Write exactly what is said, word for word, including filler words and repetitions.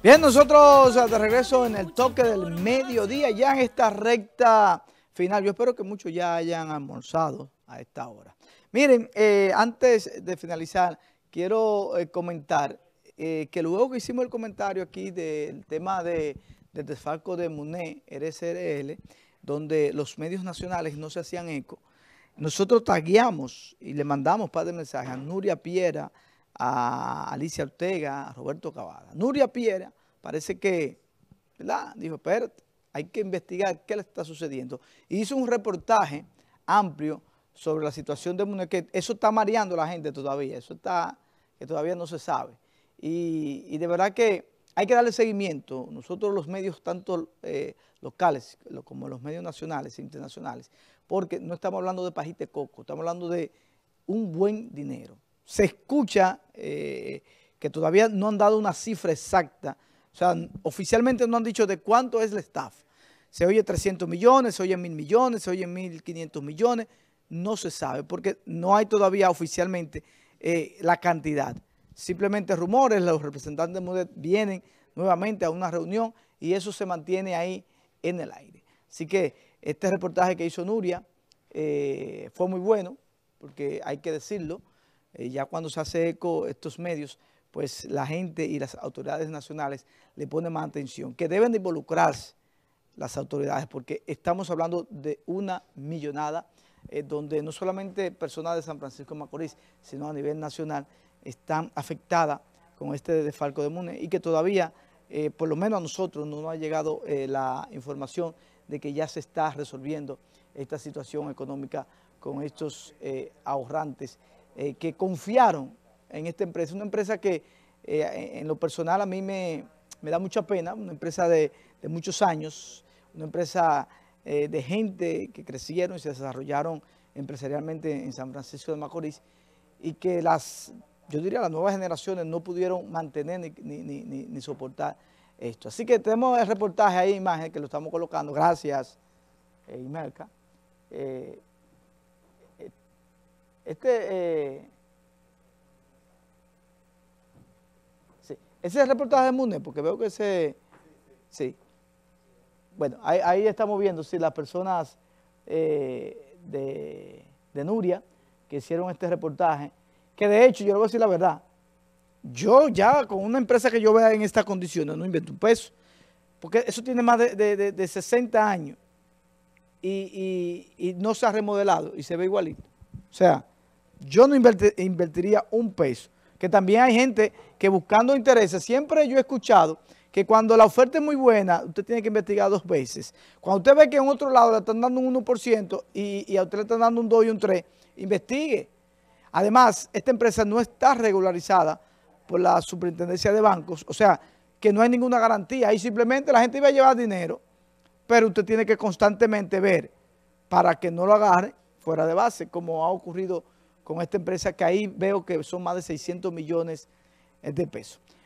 Bien, nosotros de regreso en el toque del mediodía, ya en esta recta final. Yo espero que muchos ya hayan almorzado a esta hora. Miren, eh, antes de finalizar, quiero eh, comentar eh, que luego que hicimos el comentario aquí del tema de, del desfalco de Munné R S R L, donde los medios nacionales no se hacían eco, nosotros tagueamos y le mandamos un par de mensajes a Nuria Piera, a Alicia Ortega, a Roberto Cavada. Nuria Piera parece que, ¿verdad?, dijo, espérate, hay que investigar qué le está sucediendo. Y hizo un reportaje amplio sobre la situación de Munné, que eso está mareando a la gente todavía, eso está, que todavía no se sabe. Y, y de verdad que hay que darle seguimiento. Nosotros los medios, tanto eh, locales como los medios nacionales e internacionales, porque no estamos hablando de pajita de coco, estamos hablando de un buen dinero. Se escucha eh, que todavía no han dado una cifra exacta. O sea, oficialmente no han dicho de cuánto es la estafa. Se oye trescientos millones, se oye mil millones, se oye mil quinientos millones. No se sabe porque no hay todavía oficialmente eh, la cantidad. Simplemente rumores, los representantes de MUDET vienen nuevamente a una reunión y eso se mantiene ahí en el aire. Así que este reportaje que hizo Nuria eh, fue muy bueno, porque hay que decirlo. Eh, ya cuando se hace eco estos medios, pues la gente y las autoridades nacionales le ponen más atención, que deben de involucrarse las autoridades, porque estamos hablando de una millonada, eh, donde no solamente personas de San Francisco de Macorís, sino a nivel nacional, están afectadas con este desfalco de Munné, y que todavía, eh, por lo menos a nosotros, no nos ha llegado eh, la información de que ya se está resolviendo esta situación económica con estos eh, ahorrantes Eh, que confiaron en esta empresa, una empresa que eh, en lo personal a mí me, me da mucha pena, una empresa de, de muchos años, una empresa eh, de gente que crecieron y se desarrollaron empresarialmente en San Francisco de Macorís, y que las, yo diría las nuevas generaciones no pudieron mantener ni, ni, ni, ni, ni soportar esto. Así que tenemos el reportaje ahí, imagen, que lo estamos colocando, gracias eh, Imelca. Eh, Este, eh, sí, ese es el reportaje de Munné, porque veo que ese, sí, bueno, ahí, ahí estamos viendo, sí, las personas eh, de, de Nuria que hicieron este reportaje, que de hecho, yo le voy a decir la verdad, yo ya con una empresa que yo vea en estas condiciones, no invento un peso, porque eso tiene más de, de, de, de sesenta años y, y, y no se ha remodelado y se ve igualito, o sea, yo no invertiría un peso. Que también hay gente que buscando intereses. Siempre yo he escuchado que cuando la oferta es muy buena, usted tiene que investigar dos veces. Cuando usted ve que en otro lado le están dando un uno por ciento y, y a usted le están dando un dos y un tres, investigue. Además, esta empresa no está regularizada por la superintendencia de bancos. O sea, que no hay ninguna garantía. Ahí simplemente la gente iba a llevar dinero, pero usted tiene que constantemente ver para que no lo agarre fuera de base, como ha ocurrido con esta empresa, que ahí veo que son más de seiscientos millones de pesos.